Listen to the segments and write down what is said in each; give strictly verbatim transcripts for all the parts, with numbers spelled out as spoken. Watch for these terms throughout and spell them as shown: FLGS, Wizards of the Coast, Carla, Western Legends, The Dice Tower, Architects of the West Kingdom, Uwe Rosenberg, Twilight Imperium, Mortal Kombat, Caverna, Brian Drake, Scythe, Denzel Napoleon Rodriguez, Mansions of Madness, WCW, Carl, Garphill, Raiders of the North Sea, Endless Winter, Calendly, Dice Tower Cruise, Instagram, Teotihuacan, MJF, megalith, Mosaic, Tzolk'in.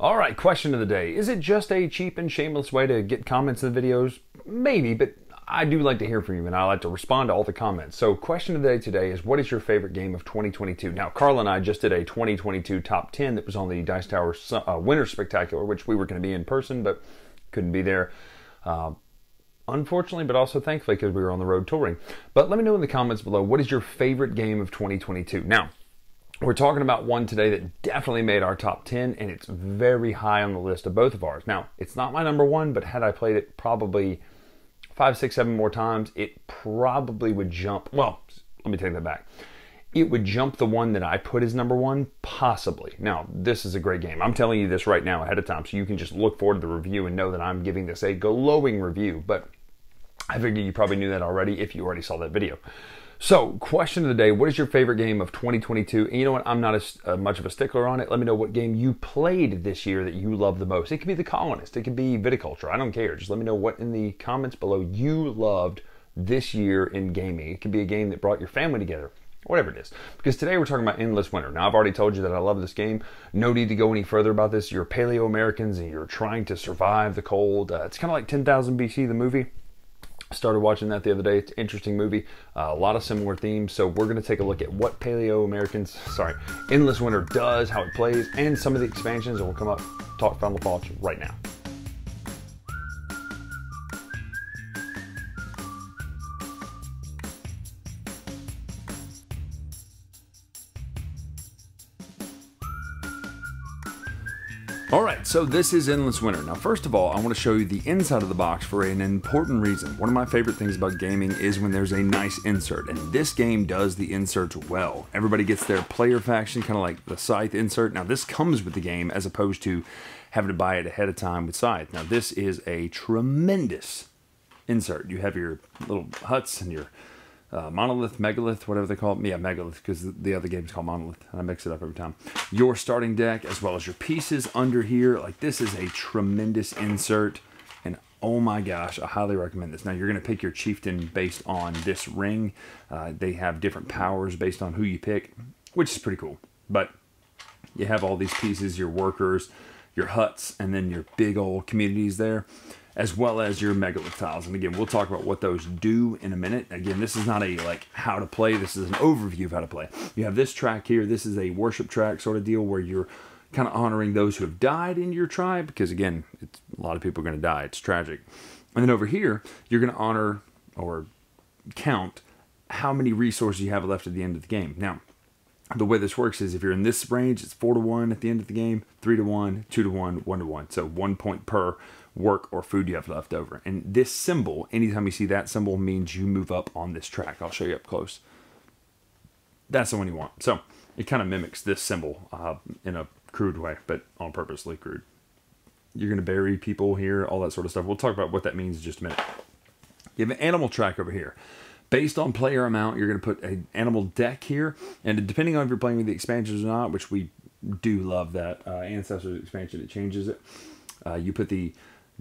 Alright, question of the day. Is it just a cheap and shameless way to get comments in the videos? Maybe, but I do like to hear from you and I like to respond to all the comments. So question of the day today is, what is your favorite game of twenty twenty-two? Now, Carl and I just did a twenty twenty-two top ten that was on the Dice Tower uh, Winter Spectacular, which we were going to be in person, but couldn't be there. Uh, Unfortunately, but also thankfully, because we were on the road touring. But let me know in the comments below, what is your favorite game of twenty twenty-two? Now, we're talking about one today that definitely made our top ten, and it's very high on the list of both of ours. Now, it's not my number one, but had I played it probably five, six, seven more times, it probably would jump. Well, let me take that back. It would jump the one that I put as number one, possibly. Now, this is a great game. I'm telling you this right now ahead of time, so you can just look forward to the review and know that I'm giving this a glowing review, but I figured you probably knew that already if you already saw that video. So, question of the day, what is your favorite game of twenty twenty-two? And you know what, I'm not as uh, much of a stickler on it. Let me know what game you played this year that you love the most. It could be The Colonist, it could be Viticulture, I don't care. Just let me know what in the comments below you loved this year in gaming. It could be a game that brought your family together, whatever it is. Because today we're talking about Endless Winter. Now, I've already told you that I love this game. No need to go any further about this. You're Paleo-Americans and you're trying to survive the cold. Uh, it's kind of like ten thousand B C, the movie. Started watching that the other day. It's an interesting movie. Uh, a lot of similar themes. So we're going to take a look at what Paleo-Americans, sorry, Endless Winter does, how it plays, and some of the expansions, and we'll come up, talk final thoughts right now. Alright, so this is Endless Winter. Now, first of all, I want to show you the inside of the box for an important reason. One of my favorite things about gaming is when there's a nice insert, and this game does the inserts well. Everybody gets their player faction, kind of like the Scythe insert. Now, this comes with the game as opposed to having to buy it ahead of time with Scythe. Now, this is a tremendous insert. You have your little huts and your Uh, monolith, megalith, whatever they call it. Yeah, megalith, because the other game's called monolith, and I mix it up every time. Your starting deck, as well as your pieces under here. Like, this is a tremendous insert, and oh my gosh, I highly recommend this. Now, you're going to pick your chieftain based on this ring. Uh, they have different powers based on who you pick, which is pretty cool. But you have all these pieces, your workers, your huts, and then your big old communities there, as well as your megalith tiles. And again, we'll talk about what those do in a minute. Again, this is not a like how to play, this is an overview of how to play. You have this track here, this is a worship track sort of deal where you're kind of honoring those who have died in your tribe, because again, it's, a lot of people are gonna die, it's tragic. And then over here, you're gonna honor or count how many resources you have left at the end of the game. Now, the way this works is if you're in this range, it's four to one at the end of the game, three to one, two to one, one to one. So one point per work or food you have left over. And this symbol, anytime you see that symbol, means you move up on this track. I'll show you up close. That's the one you want. So it kind of mimics this symbol uh, in a crude way, but on purposely crude. You're going to bury people here, all that sort of stuff. We'll talk about what that means in just a minute. You have an animal track over here. Based on player amount, you're going to put an animal deck here. And depending on if you're playing with the expansions or not, which we do love that uh, Ancestors expansion, it changes it. Uh, you put the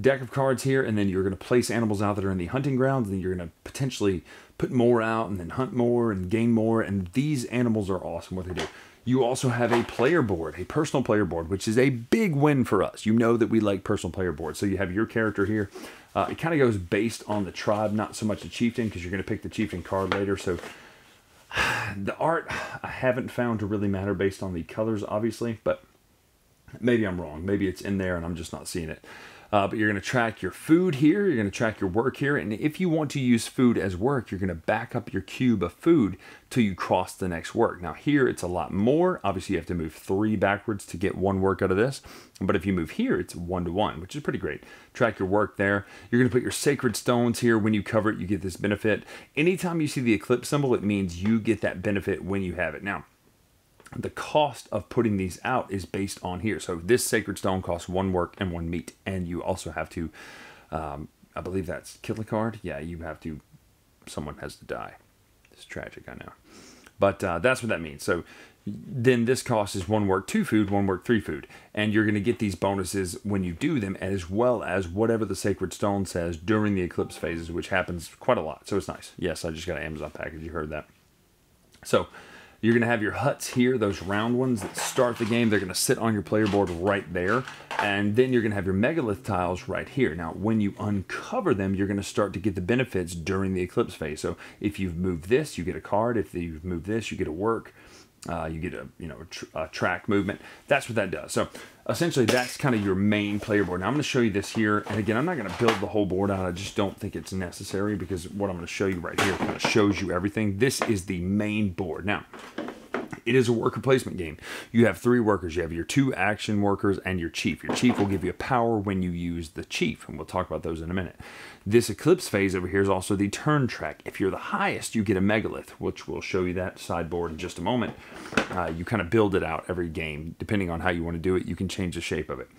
deck of cards here, and then you're going to place animals out that are in the hunting grounds, and then you're going to potentially put more out, and then hunt more, and gain more. And these animals are awesome, what they do. You also have a player board, a personal player board, which is a big win for us. You know that we like personal player boards. So you have your character here. Uh, it kind of goes based on the tribe, not so much the chieftain, because you're going to pick the chieftain card later. So the art I haven't found to really matter based on the colors, obviously, but maybe I'm wrong. Maybe it's in there and I'm just not seeing it. Uh, but you're going to track your food here. You're going to track your work here. And if you want to use food as work, you're going to back up your cube of food till you cross the next work. Now here, it's a lot more. Obviously, you have to move three backwards to get one work out of this. But if you move here, it's one to one, which is pretty great. Track your work there. You're going to put your sacred stones here. When you cover it, you get this benefit. Anytime you see the eclipse symbol, it means you get that benefit when you have it. Now, the cost of putting these out is based on here. So this sacred stone costs one work and one meat. And you also have to, um, I believe that's kill a card. Yeah, you have to, someone has to die. It's tragic, I know. But uh, that's what that means. So then this cost is one work, two food, one work, three food. And you're going to get these bonuses when you do them, as well as whatever the sacred stone says during the eclipse phases, which happens quite a lot. So it's nice. Yes, I just got an Amazon package. You heard that. So You're going to have your huts here, those round ones that start the game. They're going to sit on your player board right there. And then you're going to have your megalith tiles right here. Now, when you uncover them, you're going to start to get the benefits during the eclipse phase. So if you've moved this, you get a card. If you've moved this, you get a work. Uh, you get a, you know, a, tr a track movement. That's what that does. So essentially, that's kind of your main player board. Now, I'm going to show you this here. And again, I'm not going to build the whole board out. I just don't think it's necessary because what I'm going to show you right here kind of shows you everything. This is the main board. Now, it is a worker placement game. You have three workers. You have your two action workers and your chief. Your chief will give you a power when you use the chief, and we'll talk about those in a minute. This eclipse phase over here is also the turn track. If you're the highest, you get a megalith, which we'll show you that sideboard in just a moment. Uh, you kind of build it out every game. Depending on how you want to do it, you can change the shape of it.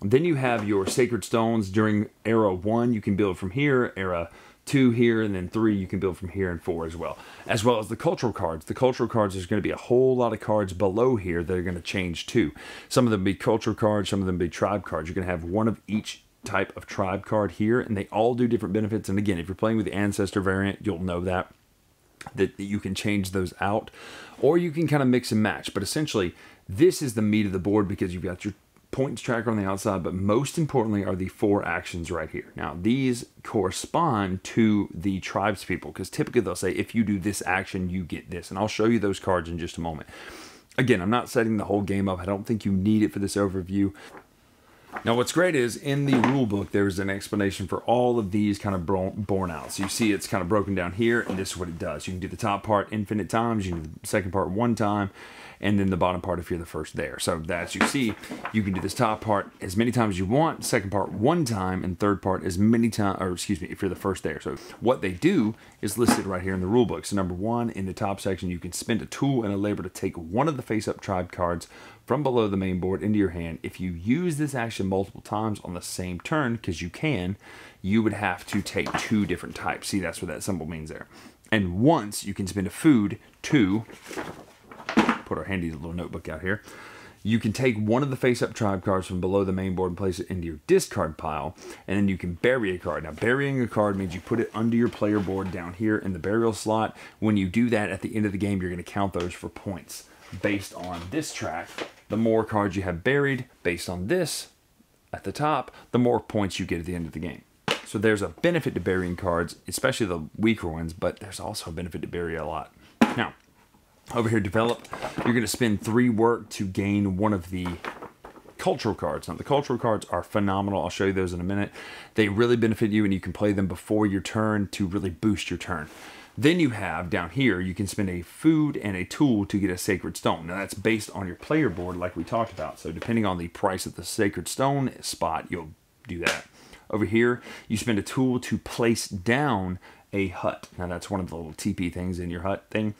Then you have your sacred stones. During era one, you can build from here, era two here, and then three you can build from here, and four as well. As well as the cultural cards. The cultural cards, there's going to be a whole lot of cards below here that are going to change too. Some of them be cultural cards, some of them be tribe cards. You're going to have one of each type of tribe card here, and they all do different benefits. And again, if you're playing with the ancestor variant, you'll know that, that you can change those out, or you can kind of mix and match. But essentially, this is the meat of the board because you've got your points tracker on the outside, but most importantly are the four actions right here. Now, these correspond to the tribes people because typically they'll say, if you do this action, you get this. And I'll show you those cards in just a moment. Again, I'm not setting the whole game up. I don't think you need it for this overview. Now, what's great is in the rule book, there's an explanation for all of these kind of born out. So you see it's kind of broken down here, and this is what it does. You can do the top part infinite times, you can do the second part one time, and then the bottom part if you're the first there. So that's, you see, you can do this top part as many times as you want, second part one time, and third part as many times, or excuse me, if you're the first there. So what they do is listed right here in the rule book. So number one, in the top section, you can spend a tool and a labor to take one of the face-up tribe cards from below the main board into your hand. If you use this action multiple times on the same turn, because you can, you would have to take two different types. See, that's what that symbol means there. And once you can spend a food to, put our handy little notebook out here, you can take one of the face-up tribe cards from below the main board and place it into your discard pile, and then you can bury a card. Now, burying a card means you put it under your player board down here in the burial slot. When you do that at the end of the game, you're going to count those for points based on this track. The more cards you have buried based on this at the top, the more points you get at the end of the game. So there's a benefit to burying cards, especially the weaker ones, but there's also a benefit to bury a lot. Now, over here, develop, you're going to spend three work to gain one of the cultural cards. Now, the cultural cards are phenomenal. I'll show you those in a minute. They really benefit you, and you can play them before your turn to really boost your turn. Then you have down here, you can spend a food and a tool to get a sacred stone. Now, that's based on your player board like we talked about. So depending on the price of the sacred stone spot, you'll do that. Over here, you spend a tool to place down a hut. Now, that's one of the little teepee things in your hut thing.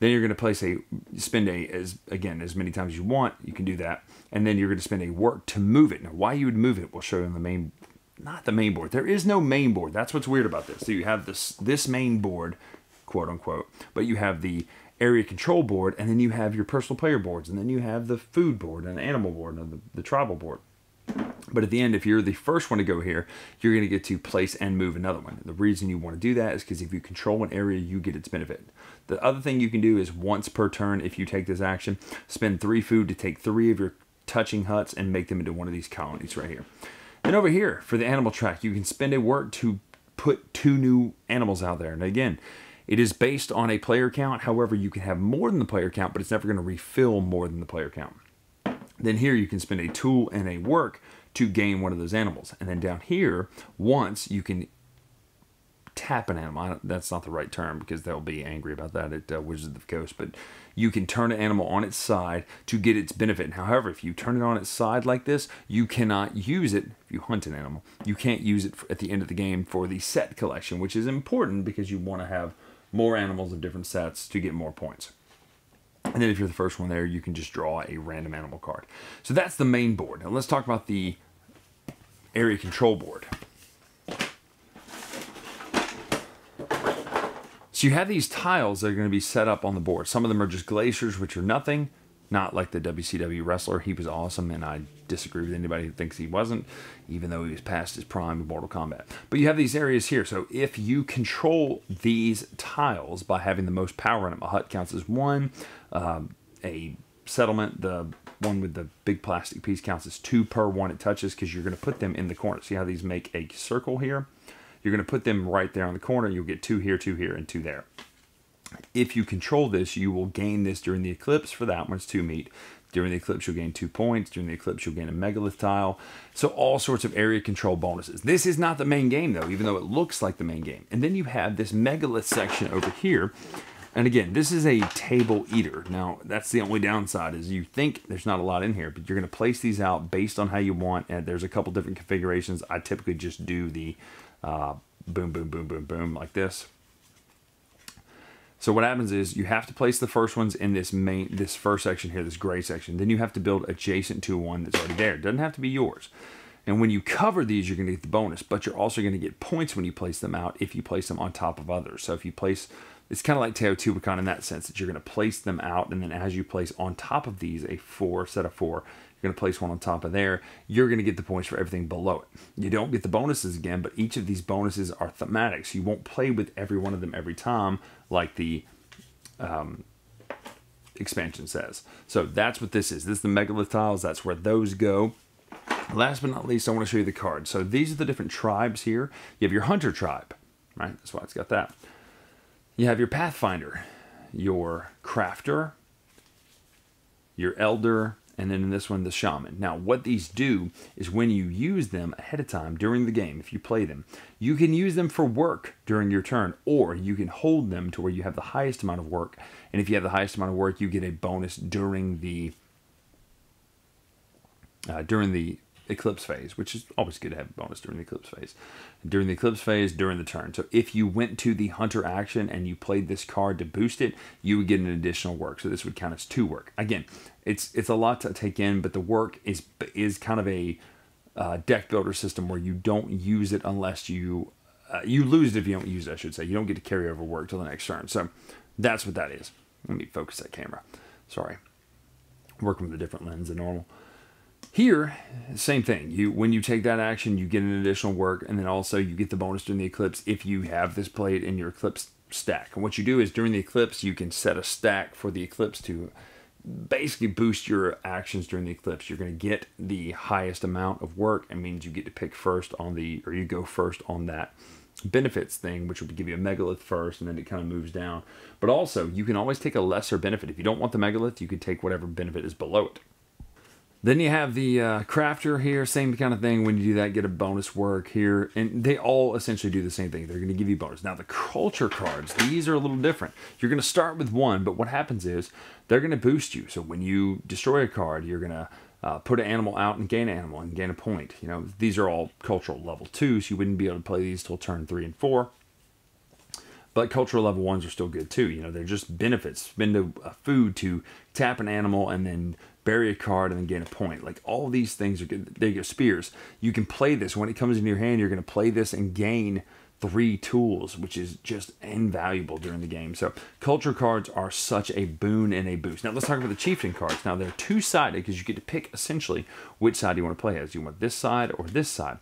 Then you're going to place a, spend a, as again, as many times as you want, you can do that. And then you're going to spend a work to move it. Now, why you would move it, we'll show you on the main, not the main board. There is no main board. That's what's weird about this. So you have this, this main board, quote unquote, but you have the area control board, and then you have your personal player boards, and then you have the food board and the animal board and the, the tribal board. But at the end, if you're the first one to go here, you're going to get to place and move another one. The reason you want to do that is because if you control an area, you get its benefit. The other thing you can do is once per turn, if you take this action, spend three food to take three of your touching huts and make them into one of these colonies right here. Then over here for the animal track, you can spend a work to put two new animals out there. And again, it is based on a player count. However, you can have more than the player count, but it's never going to refill more than the player count. Then here you can spend a tool and a work to gain one of those animals. And then down here, once you can tap an animal. That's not the right term because they'll be angry about that at uh, Wizards of the Coast. But you can turn an animal on its side to get its benefit. However, if you turn it on its side like this, you cannot use it. If you hunt an animal, you can't use it at the end of the game for the set collection, which is important because you want to have more animals of different sets to get more points. And then if you're the first one there, you can just draw a random animal card. So that's the main board. Now let's talk about the area control board. So you have these tiles that are going to be set up on the board. Some of them are just glaciers, which are nothing. Not like the W C W wrestler. He was awesome, and I disagree with anybody who thinks he wasn't, even though he was past his prime in Mortal Kombat. But you have these areas here. So if you control these tiles by having the most power in them, a hut counts as one, um, a settlement, the one with the big plastic piece counts as two per one it touches, because you're going to put them in the corner. See how these make a circle here? You're going to put them right there on the corner. You'll get two here, two here, and two there. If you control this, you will gain this during the eclipse. For that one, it's two meat. During the eclipse, you'll gain two points. During the eclipse, you'll gain a megalith tile. So all sorts of area control bonuses. This is not the main game, though, even though it looks like the main game. And then you have this megalith section over here. And again, this is a table eater. Now, that's the only downside is you think there's not a lot in here, but you're going to place these out based on how you want. And there's a couple different configurations. I typically just do the uh, boom, boom, boom, boom, boom like this. So what happens is you have to place the first ones in this main, this first section here, this gray section. Then you have to build adjacent to one that's already there. It doesn't have to be yours. And when you cover these, you're going to get the bonus, but you're also going to get points when you place them out if you place them on top of others. So if you place, it's kind of like Teotihuacan in that sense that you're going to place them out, and then as you place on top of these a four, set of four, you're going to place one on top of there. You're going to get the points for everything below it. You don't get the bonuses again, but each of these bonuses are thematic, so you won't play with every one of them every time, like the um, expansion says. So that's what this is. This is the megalith tiles. That's where those go. Last but not least, I want to show you the cards. So these are the different tribes here. You have your hunter tribe, right? That's why it's got that. You have your pathfinder, your crafter, your elder, and then in this one, the shaman. Now, what these do is when you use them ahead of time during the game, if you play them, you can use them for work during your turn, or you can hold them to where you have the highest amount of work. And if you have the highest amount of work, you get a bonus during the uh, during the eclipse phase, which is always good to have a bonus during the eclipse phase. During the eclipse phase, during the turn. So if you went to the hunter action and you played this card to boost it, you would get an additional work. So this would count as two work. Again, it's it's a lot to take in, but the work is is kind of a uh, deck builder system where you don't use it unless you uh, you lose it if you don't use it, I should say. You don't get to carry over work till the next turn. So that's what that is. Let me focus that camera. Sorry. Working with a different lens than normal. Here, same thing. You when you take that action, you get an additional work, and then also you get the bonus during the eclipse if you have this played in your eclipse stack. And what you do is during the eclipse, you can set a stack for the eclipse to basically boost your actions during the eclipse. You're going to get the highest amount of work. It means you get to pick first on the, or you go first on that benefits thing, which will give you a megalith first, and then it kind of moves down. But also, you can always take a lesser benefit. If you don't want the megalith, you can take whatever benefit is below it. Then you have the uh, crafter here, same kind of thing. When you do that, get a bonus work here. And they all essentially do the same thing. They're going to give you bonus. Now, the culture cards, these are a little different. You're going to start with one, but what happens is they're going to boost you. So when you destroy a card, you're going to uh, put an animal out and gain an animal and gain a point. You know, these are all cultural level two, so you wouldn't be able to play these till turn three and four. But cultural level ones are still good, too. You know, they're just benefits. Spend a, a food to tap an animal and then bury a card and then gain a point. Like all these things are good. There you go, spears. You can play this. When it comes into your hand, you're going to play this and gain three tools, which is just invaluable during the game. So culture cards are such a boon and a boost. Now let's talk about the chieftain cards. Now they're two-sided because you get to pick essentially which side you want to play as. You want this side or this side.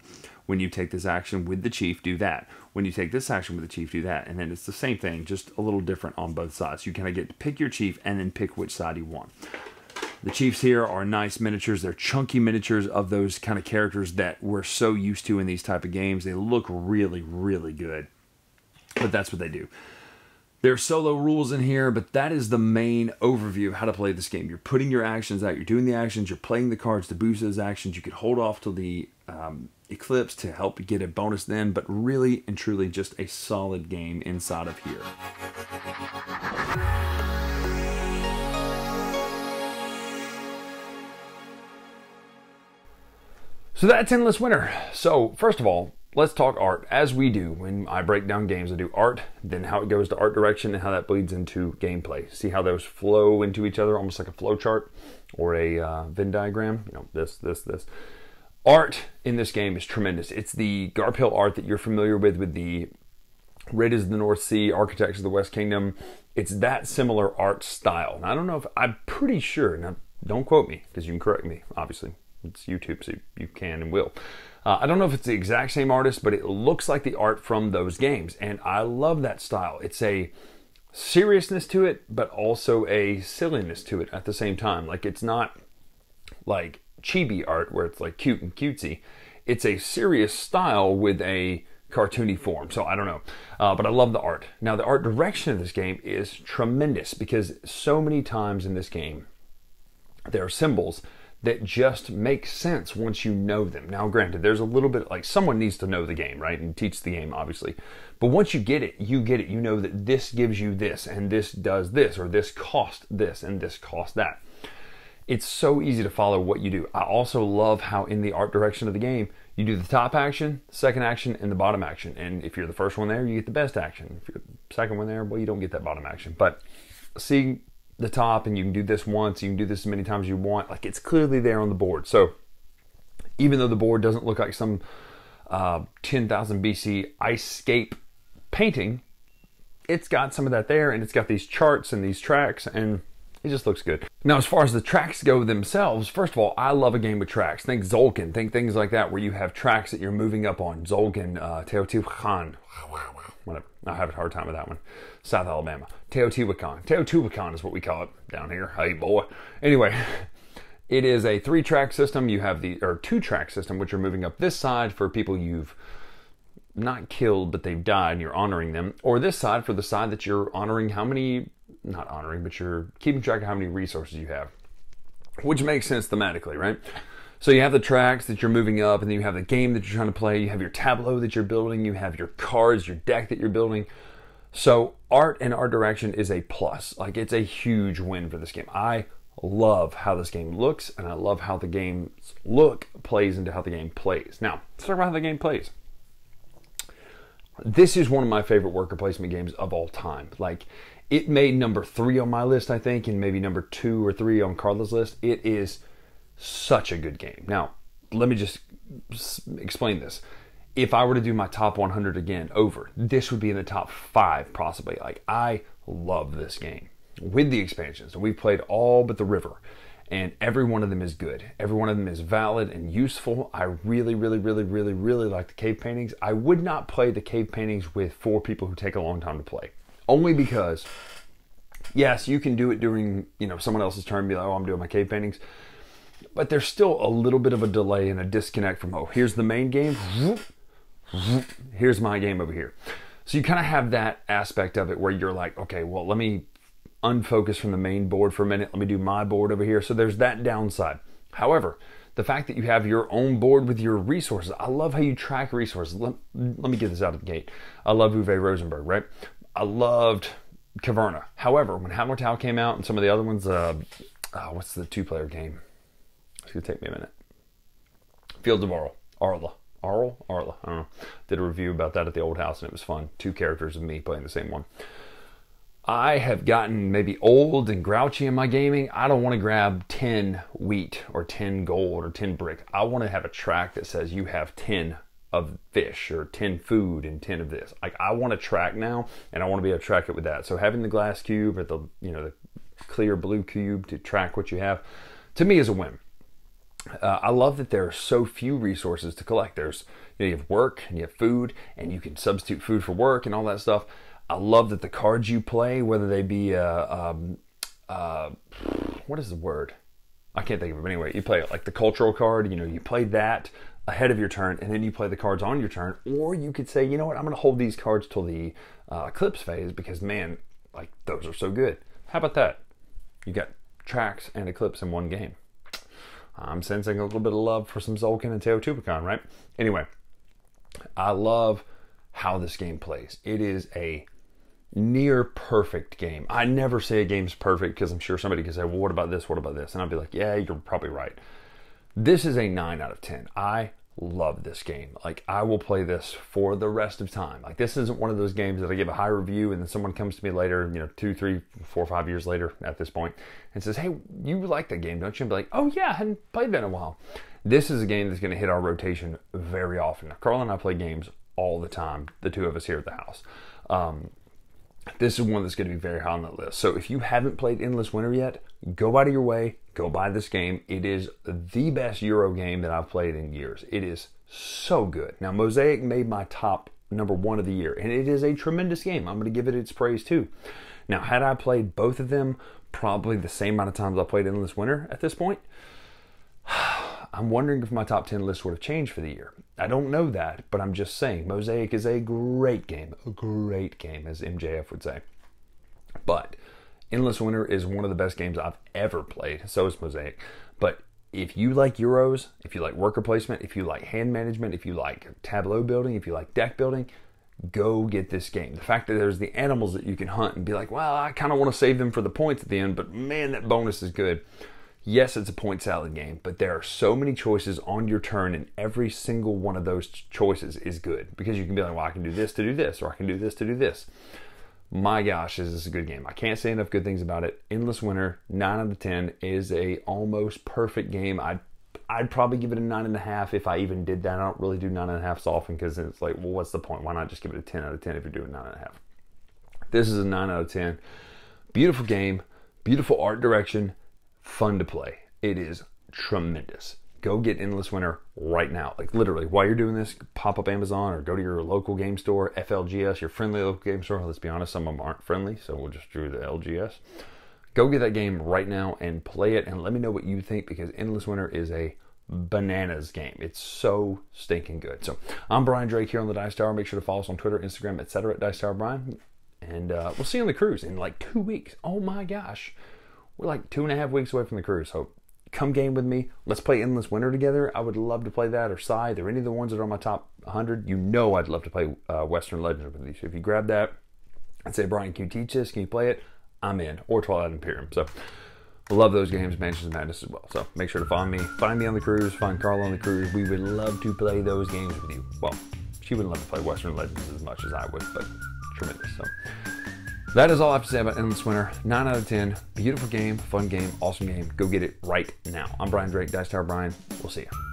When you take this action with the chief, do that. When you take this action with the chief, do that. And then it's the same thing, just a little different on both sides. You kind of get to pick your chief and then pick which side you want. The chiefs here are nice miniatures. They're chunky miniatures of those kind of characters that we're so used to in these type of games. They look really, really good, but that's what they do. There are solo rules in here, but that is the main overview of how to play this game. You're putting your actions out. You're doing the actions. You're playing the cards to boost those actions. You could hold off till the um, eclipse to help get a bonus then, but really and truly just a solid game inside of here. So that's Endless Winter. So first of all, let's talk art, as we do when I break down games. I do art, then how it goes to art direction and how that bleeds into gameplay. See how those flow into each other, almost like a flow chart or a uh, Venn diagram. You know, this, this, this. Art in this game is tremendous. It's the Garphill art that you're familiar with, with the Raiders of the North Sea, Architects of the West Kingdom. It's that similar art style. And I don't know if, I'm pretty sure, now don't quote me because you can correct me, obviously. It's YouTube, so you can and will. Uh, I don't know if it's the exact same artist, but it looks like the art from those games. And I love that style. It's a seriousness to it, but also a silliness to it at the same time. Like, it's not like chibi art where it's like cute and cutesy. It's a serious style with a cartoony form. So I don't know, uh, but I love the art. Now the art direction of this game is tremendous, because so many times in this game there are symbols that just make sense once you know them. Now granted, there's a little bit, like, someone needs to know the game, right? And teach the game, obviously. But once you get it, you get it. You know that this gives you this, and this does this, or this cost this, and this cost that. It's so easy to follow what you do. I also love how in the art direction of the game, you do the top action, second action, and the bottom action. And if you're the first one there, you get the best action. If you're the second one there, well, you don't get that bottom action. But seeing the top, and you can do this once, you can do this as many times as you want, like, it's clearly there on the board. So even though the board doesn't look like some uh, ten thousand B C ice-scape painting, it's got some of that there, and it's got these charts and these tracks, and it just looks good. Now, as far as the tracks go themselves, first of all, I love a game with tracks. Think Tzolk'in, think things like that, where you have tracks that you're moving up on. Tzolk'in, uh, Teotihuacan, whatever. I have a hard time with that one. South Alabama. Teotihuacan. Teotihuacan is what we call it down here. Hey, boy. Anyway, it is a three-track system. You have the, or two-track system, which are moving up this side for people you've not killed, but they've died, and you're honoring them. Or this side for the side that you're honoring how many... not honoring, but you're keeping track of how many resources you have, which makes sense thematically, right? So you have the tracks that you're moving up, and then you have the game that you're trying to play, you have your tableau that you're building, you have your cards, your deck that you're building. So art and art direction is a plus. Like, it's a huge win for this game. I love how this game looks, and I love how the game's look plays into how the game plays. Now, let's talk about how the game plays. This is one of my favorite worker placement games of all time. Like, it made number three on my list, I think, and maybe number two or three on Carla's list. It is such a good game. Now, let me just explain this. If I were to do my top one hundred again over, this would be in the top five, possibly. Like, I love this game. With the expansions, we've played all but the river, and every one of them is good. Every one of them is valid and useful. I really, really, really, really, really like the cave paintings. I would not play the cave paintings with four people who take a long time to play. Only because, yes, you can do it during, you know, someone else's turn, be like, oh, I'm doing my cave paintings. But there's still a little bit of a delay and a disconnect from, oh, here's the main game. Here's my game over here. So you kind of have that aspect of it where you're like, okay, well, let me unfocus from the main board for a minute. Let me do my board over here. So there's that downside. However, the fact that you have your own board with your resources. I love how you track resources. Let, let me get this out of the gate. I love Uwe Rosenberg, right? I loved Caverna. However, when Mortal Kombat came out and some of the other ones, uh, oh, what's the two-player game? It's going to take me a minute. Fields of Arl. Arla. Arl? Arla. I don't know. Did a review about that at the old house, and it was fun. Two characters of me playing the same one. I have gotten maybe old and grouchy in my gaming. I don't want to grab ten wheat or ten gold or ten brick. I want to have a track that says you have ten of fish or ten food and ten of this. Like, I want to track now, and I want to be able to track it with that. So having the glass cube or the, you know, the clear blue cube to track what you have, to me, is a win. Uh, I love that there are so few resources to collect. There's, you know, you have work and you have food, and you can substitute food for work and all that stuff. I love that the cards you play, whether they be uh, um, uh, what is the word? I can't think of it. But anyway, you play it like the cultural card. You know, you play that ahead of your turn, and then you play the cards on your turn. Or you could say, you know what, I'm going to hold these cards till the uh, eclipse phase, because, man, like, those are so good. How about that? You got tracks and eclipse in one game. I'm sensing a little bit of love for some Tzolk'in and Teotihuacan, right? Anyway, I love how this game plays. It is a near perfect game. I never say a game's perfect, because I'm sure somebody could say, well, what about this? What about this? And I'll be like, yeah, you're probably right. This is a nine out of ten. I love this game. Like, I will play this for the rest of time. Like, this isn't one of those games that I give a high review and then someone comes to me later, you know, two, three, four, five years later at this point, and says, hey, you like that game, don't you? And be like, oh yeah, I hadn't played that in a while. This is a game that's going to hit our rotation very often. Now, Carl and I play games all the time, the two of us here at the house. Um, this is one that's going to be very high on that list. So if you haven't played Endless Winter yet, go out of your way, go buy this game. It is the best Euro game that I've played in years. It is so good. Now, Mosaic made my top number one of the year, and it is a tremendous game. I'm going to give it its praise too. Now, had I played both of them, probably the same amount of times I played Endless Winter at this point, I'm wondering if my top ten list would have changed for the year. I don't know that, but I'm just saying Mosaic is a great game, a great game, as M J F would say. But Endless Winter is one of the best games I've ever played. So is Mosaic. But if you like Euros, if you like worker placement, if you like hand management, if you like tableau building, if you like deck building, go get this game. The fact that there's the animals that you can hunt and be like, well, I kind of want to save them for the points at the end, but man, that bonus is good. Yes, it's a point salad game, but there are so many choices on your turn, and every single one of those choices is good because you can be like, well, I can do this to do this, or I can do this to do this. My gosh, is this a good game? I can't say enough good things about it. Endless Winter, nine out of ten, is a almost perfect game. I'd, I'd probably give it a nine point five if I even did that. I don't really do nine point five so often because it's like, well, what's the point? Why not just give it a ten out of ten if you're doing nine point five? This is a nine out of ten. Beautiful game, beautiful art direction, fun to play. It is tremendous. Go get Endless Winter right now. Like literally, while you're doing this, pop up Amazon or go to your local game store, F L G S, your friendly local game store. Let's be honest, some of them aren't friendly, so we'll just do the L G S. Go get that game right now and play it, and let me know what you think, because Endless Winter is a bananas game. It's so stinking good. So I'm Brian Drake here on the Dice Tower. Make sure to follow us on Twitter, Instagram, et cetera at Dice Tower Brian, and uh, we'll see you on the cruise in like two weeks. Oh my gosh, we're like two and a half weeks away from the cruise. So come game with me. Let's play Endless Winter together. I would love to play that, or Scythe, or any of the ones that are on my top one hundred. You know I'd love to play uh, Western Legends with you. So if you grab that and say, Brian, can you teach this? Can you play it? I'm in. Or Twilight Imperium. So love those games, Mansions of Madness as well. So make sure to find me. Find me on the cruise. Find Carla on the cruise. We would love to play those games with you. Well, she wouldn't love to play Western Legends as much as I would, but tremendous. So that is all I have to say about Endless Winter. nine out of ten. Beautiful game, fun game, awesome game. Go get it right now. I'm Brian Drake, Dice Tower Brian. We'll see you.